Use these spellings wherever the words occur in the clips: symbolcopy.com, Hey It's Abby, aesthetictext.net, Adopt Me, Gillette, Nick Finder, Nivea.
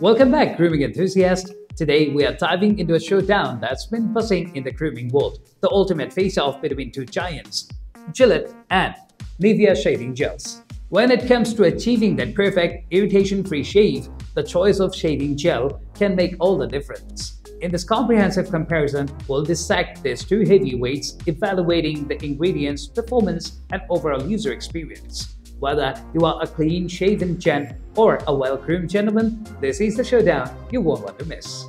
Welcome back, grooming enthusiasts. Today we are diving into a showdown that's been buzzing in the grooming world, the ultimate face-off between two giants, Gillette and Nivea shaving gels. When it comes to achieving that perfect irritation-free shave, the choice of shaving gel can make all the difference. In this comprehensive comparison, we'll dissect these two heavyweights, evaluating the ingredients, performance, and overall user experience. Whether you are a clean-shaven gent or a well-groomed gentleman, this is the showdown you won't want to miss.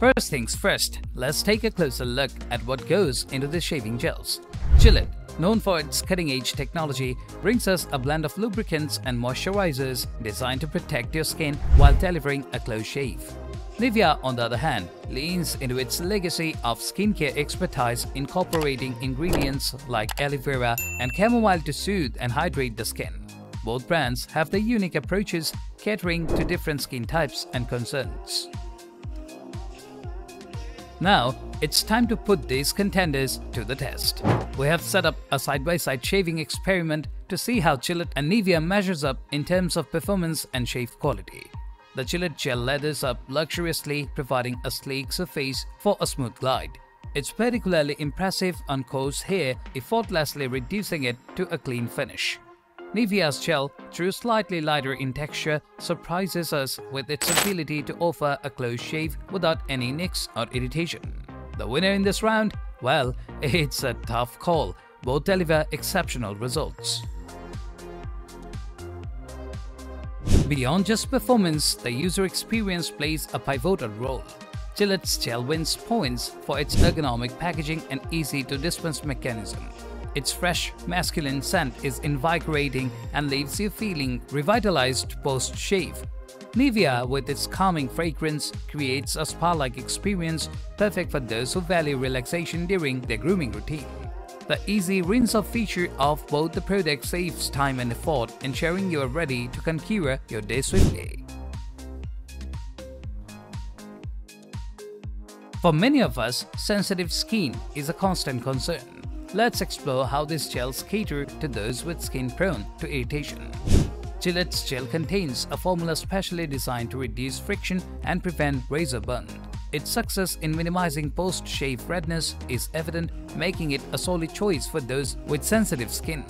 First things first, let's take a closer look at what goes into the shaving gels. Gillette, known for its cutting-edge technology, brings us a blend of lubricants and moisturizers designed to protect your skin while delivering a close shave. Nivea, on the other hand, leans into its legacy of skincare expertise, incorporating ingredients like aloe vera and chamomile to soothe and hydrate the skin. Both brands have their unique approaches, catering to different skin types and concerns. Now, it's time to put these contenders to the test. We have set up a side-by-side shaving experiment to see how Gillette and Nivea measures up in terms of performance and shave quality. The Gillette gel lathers up luxuriously, providing a sleek surface for a smooth glide. It's particularly impressive on coarse hair, effortlessly reducing it to a clean finish. Nivea's gel, though slightly lighter in texture, surprises us with its ability to offer a close shave without any nicks or irritation. The winner in this round? Well, it's a tough call. Both deliver exceptional results. Beyond just performance, the user experience plays a pivotal role. Gillette's gel wins points for its ergonomic packaging and easy-to-dispense mechanism. Its fresh, masculine scent is invigorating and leaves you feeling revitalized post-shave. Nivea, with its calming fragrance, creates a spa-like experience perfect for those who value relaxation during their grooming routine. The easy rinse-off feature of both the products saves time and effort, ensuring you are ready to conquer your day swiftly. For many of us, sensitive skin is a constant concern. Let's explore how these gels cater to those with skin prone to irritation. Gillette's gel contains a formula specially designed to reduce friction and prevent razor burn. Its success in minimizing post-shave redness is evident, making it a solid choice for those with sensitive skin.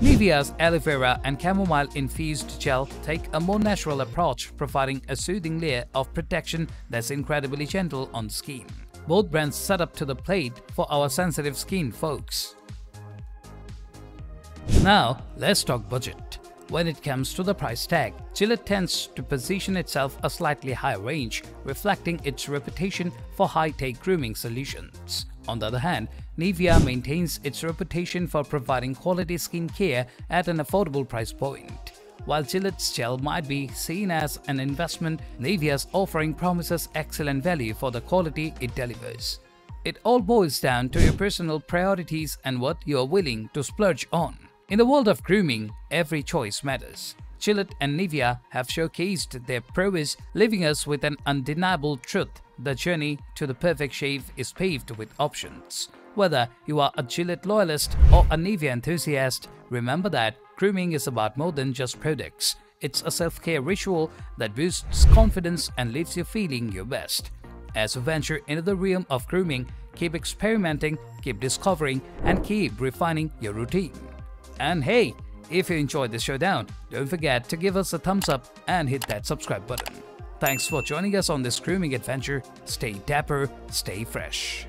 Nivea's aloe vera and chamomile-infused gel take a more natural approach, providing a soothing layer of protection that's incredibly gentle on the skin. Both brands set up to the plate for our sensitive skin folks. Now, let's talk budget. When it comes to the price tag, Gillette tends to position itself a slightly higher range, reflecting its reputation for high-tech grooming solutions. On the other hand, Nivea maintains its reputation for providing quality skincare at an affordable price point. While Gillette's gel might be seen as an investment, Nivea's offering promises excellent value for the quality it delivers. It all boils down to your personal priorities and what you are willing to splurge on. In the world of grooming, every choice matters. Gillette and Nivea have showcased their prowess, leaving us with an undeniable truth: the journey to the perfect shave is paved with options. Whether you are a Gillette loyalist or a Nivea enthusiast, remember that grooming is about more than just products. It's a self-care ritual that boosts confidence and leaves you feeling your best. As you venture into the realm of grooming, keep experimenting, keep discovering, and keep refining your routine. And hey, if you enjoyed this showdown, don't forget to give us a thumbs up and hit that subscribe button. Thanks for joining us on this grooming adventure. Stay dapper, stay fresh.